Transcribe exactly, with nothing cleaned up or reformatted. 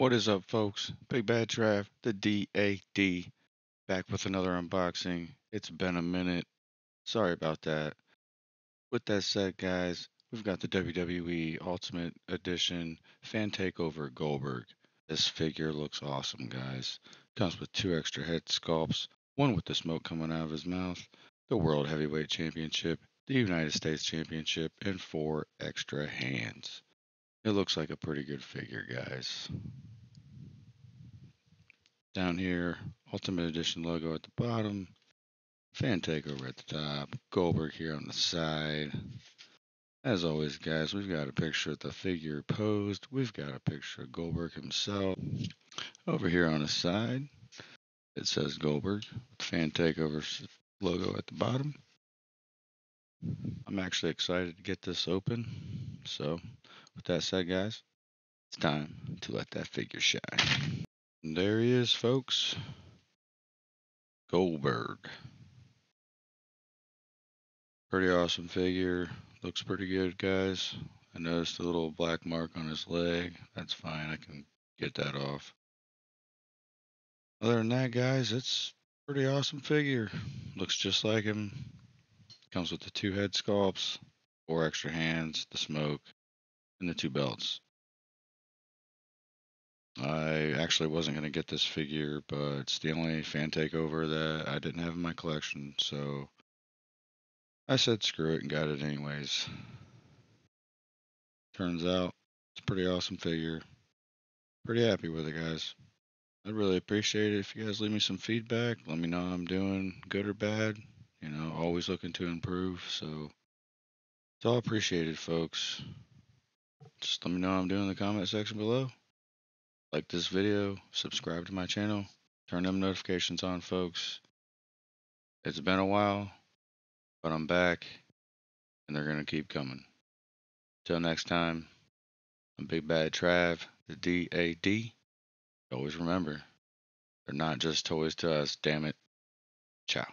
What is up, folks? Big Bad Trav, the D A D, back with another unboxing. It's been a minute. Sorry about that. With that said, guys, we've got the W W E Ultimate Edition Fan Takeover Goldberg. This figure looks awesome, guys. Comes with two extra head sculpts, one with the smoke coming out of his mouth, the World Heavyweight Championship, the United States Championship, and four extra hands. It looks like a pretty good figure, guys. Down here, Ultimate Edition logo at the bottom, Fan Takeover at the top, Goldberg here on the side. As always, guys, we've got a picture of the figure posed. We've got a picture of Goldberg himself. Over here on the side, it says Goldberg, Fan Takeover logo at the bottom. I'm actually excited to get this open. So, with that said, guys, it's time to let that figure shine. And there he is, folks. Goldberg. Pretty awesome figure. Looks pretty good, guys. I noticed a little black mark on his leg. That's fine. I can get that off. Other than that, guys, it's a pretty awesome figure. Looks just like him. Comes with the two head sculpts, four extra hands, the smoke, and the two belts. I actually wasn't going to get this figure, but it's the only Fan Takeover that I didn't have in my collection, so I said screw it and got it anyways. Turns out, it's a pretty awesome figure. Pretty happy with it, guys. I'd really appreciate it if you guys leave me some feedback. Let me know how I'm doing, good or bad. You know, always looking to improve, so it's all appreciated, folks. Just let me know how I'm doing in the comment section below. Like this video, subscribe to my channel, turn them notifications on, folks. It's been a while, but I'm back, and they're going to keep coming. Till next time, I'm Big Bad Trav, the D A D. Always remember, they're not just toys to us, damn it. Ciao.